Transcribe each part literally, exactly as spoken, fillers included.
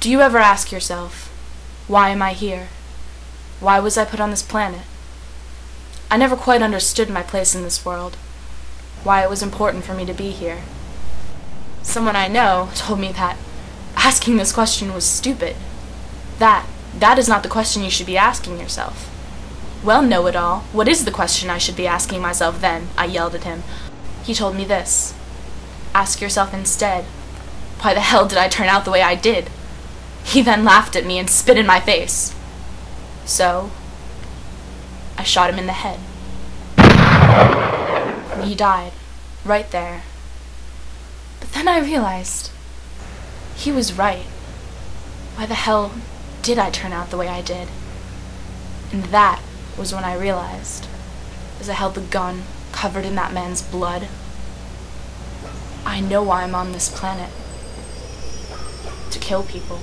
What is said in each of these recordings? Do you ever ask yourself, why am I here? Why was I put on this planet? I never quite understood my place in this world, why it was important for me to be here. Someone I know told me that asking this question was stupid. That, that is not the question you should be asking yourself. Well, know-it-all, what is the question I should be asking myself then? I yelled at him. He told me this. Ask yourself instead, why the hell did I turn out the way I did? He then laughed at me and spit in my face. So, I shot him in the head. And he died, right there. But then I realized, he was right. Why the hell did I turn out the way I did? And that was when I realized, as I held the gun covered in that man's blood, I know why I'm on this planet. To kill people.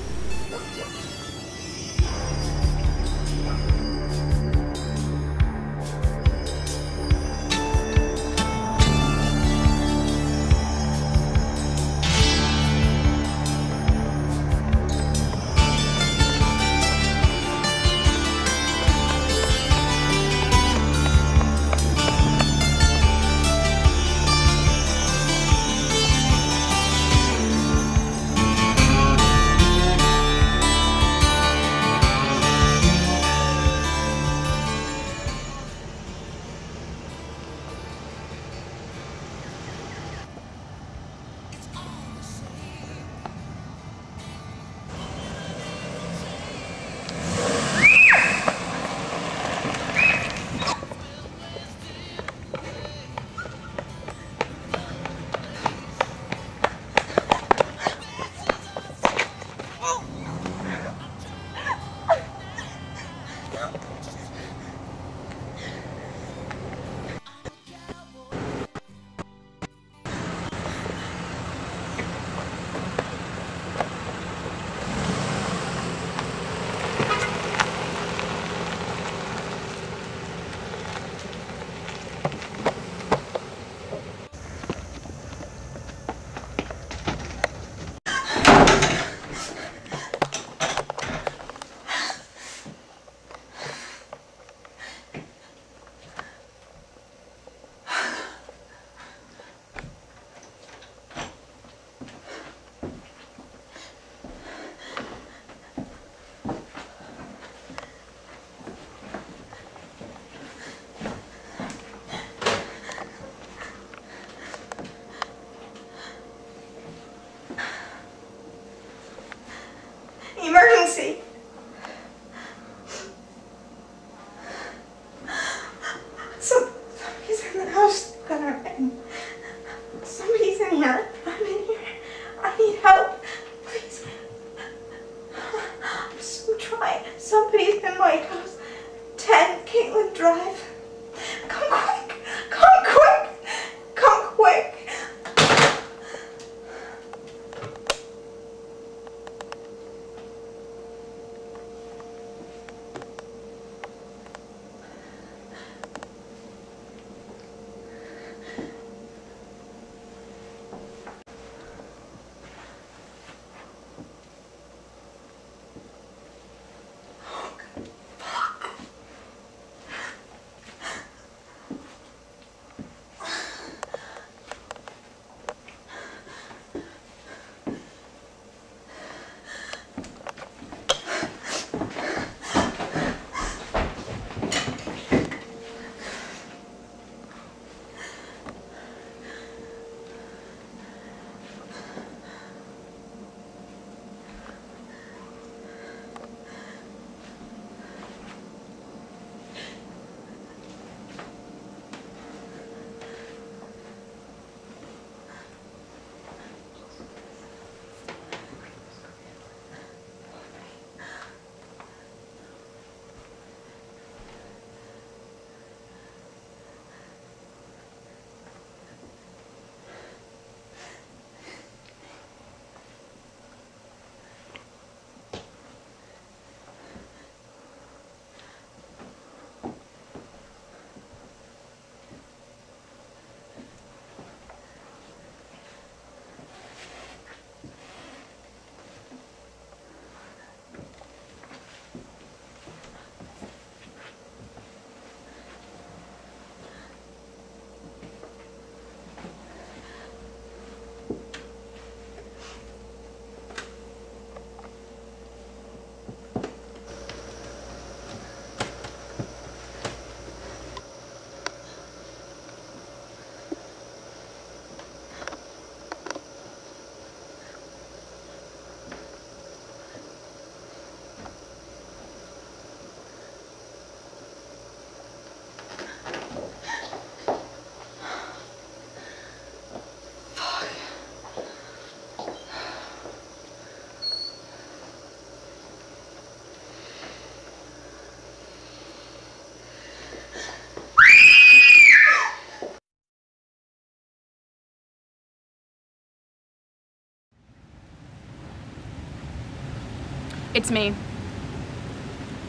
It's me.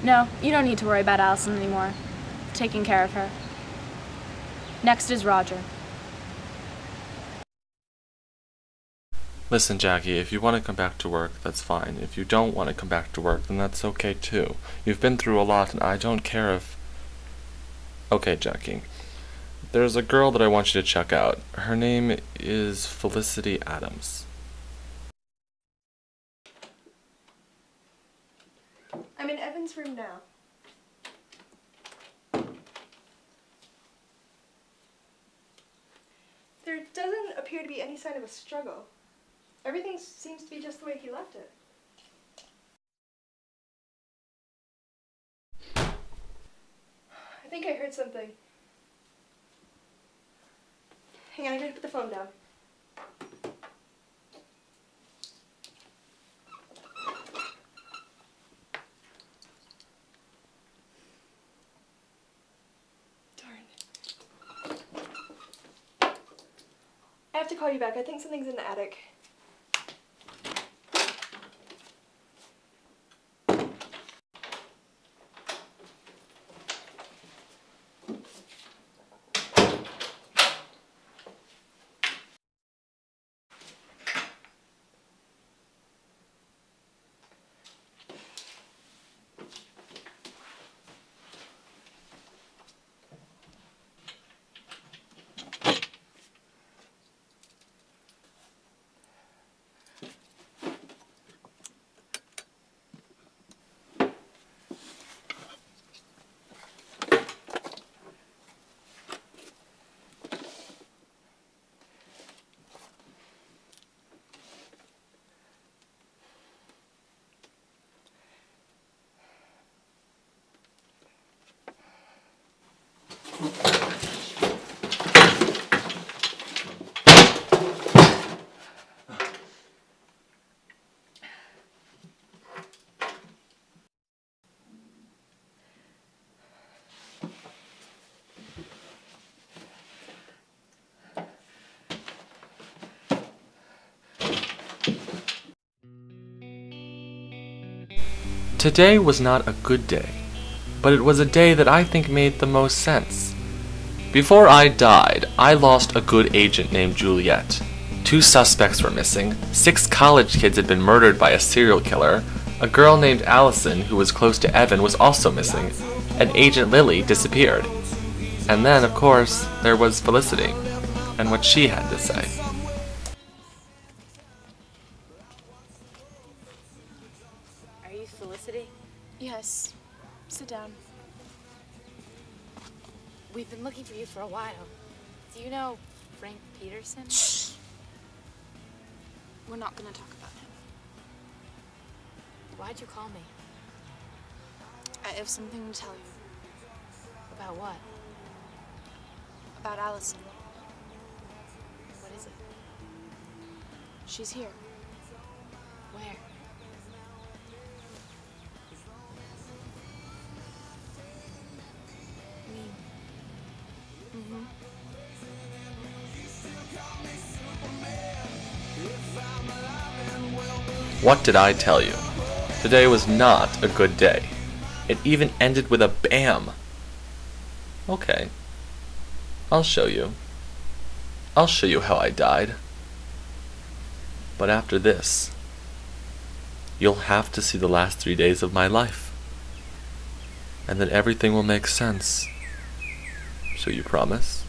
No, you don't need to worry about Allison anymore. I'm taking care of her. Next is Roger. Listen, Jackie, if you want to come back to work, that's fine. If you don't want to come back to work, then that's okay, too. You've been through a lot, and I don't care if... Okay, Jackie. There's a girl that I want you to check out. Her name is Felicity Adams. I'm in Evan's room now. There doesn't appear to be any sign of a struggle. Everything seems to be just the way he left it. I think I heard something. Hang on, I'm going to put the phone down. Darn. I have to call you back. I think something's in the attic. Today was not a good day, but it was a day that I think made the most sense. Before I died, I lost a good agent named Juliet. Two suspects were missing, six college kids had been murdered by a serial killer, a girl named Allison, who was close to Evan, was also missing, and Agent Lily disappeared. And then, of course, there was Felicity, and what she had to say. Are you Felicity? Yes. Sit down. We've been looking for you for a while. Do you know Frank Peterson? Shh! We're not gonna talk about him. Why'd you call me? I have something to tell you. About what? About Allison. What is it? She's here. Where? What did I tell you? Today was not a good day. It even ended with a bam. Okay. I'll show you. I'll show you how I died. But after this, you'll have to see the last three days of my life. And then everything will make sense. So you promise?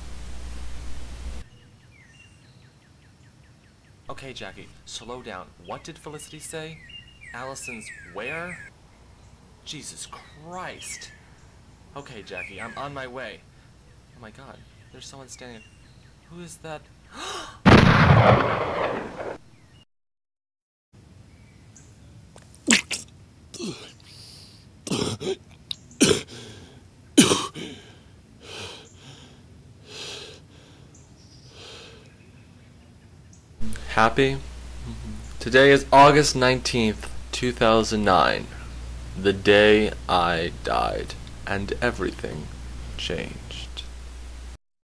Okay, Jackie, slow down. What did Felicity say? Allison's where? Jesus Christ! Okay, Jackie, I'm on my way. Oh my god, there's someone standing... Who is that? Happy? Mm-hmm. Today is August nineteenth, two thousand nine, the day I died, and everything changed.